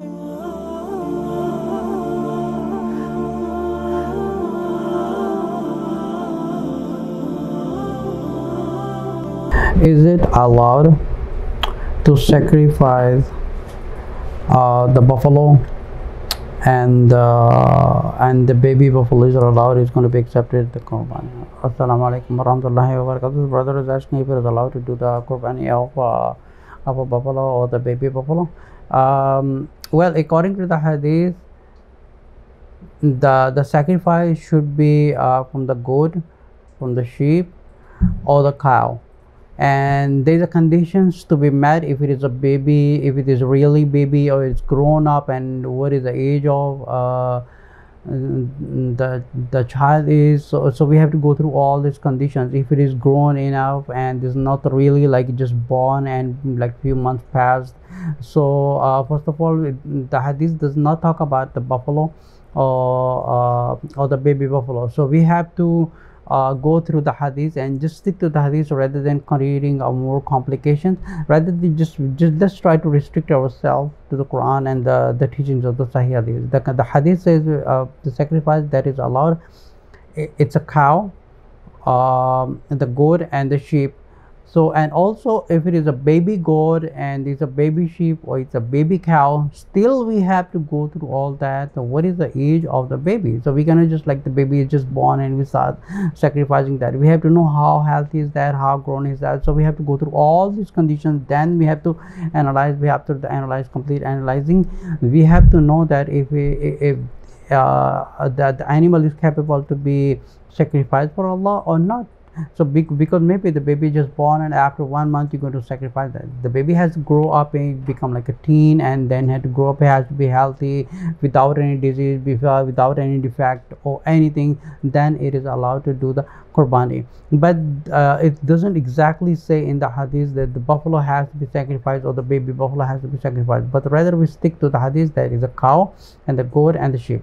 Is it allowed to sacrifice the buffalo and the baby buffalo? Is allowed? Is going to be accepted the qurbani? Assalamualaikum warahmatullahi wabarakatuh. Brother is asking if it is allowed to do the qurbani of a buffalo or the baby buffalo. Well, according to the hadith, the sacrifice should be from the goat, from the sheep, or the cow. And there's a conditions to be met if it is a baby, if it is really baby or it's grown up, and what is the age of the child is. So we have to go through all these conditions. If it is grown enough and is not really like just born and like few months passed. So first of all, the hadith does not talk about the buffalo or the baby buffalo. So we have to go through the hadith and just stick to the hadith rather than creating more complications, rather than just try to restrict ourselves to the Quran and the teachings of the sahih hadith. The hadith says the sacrifice that is allowed, it's a cow, the goat and the sheep. So, and also if it is a baby goat and it's a baby sheep or it's a baby cow, still we have to go through all that. So what is the age of the baby? So we cannot just like the baby is just born and we start sacrificing that. We have to know how healthy is that, how grown is that. So we have to go through all these conditions. Then we have to analyze. We have to analyze, complete analyzing. We have to know that if the animal is capable to be sacrificed for Allah or not. So because maybe the baby just born and after 1 month you're going to sacrifice that. The baby has to grow up and become like a teen, and then had to grow up, has to be healthy without any disease, without any defect or anything. Then it is allowed to do the qurbani. But it doesn't exactly say in the hadith that the buffalo has to be sacrificed or the baby buffalo has to be sacrificed, but rather we stick to the hadith that is a cow and the goat and the sheep.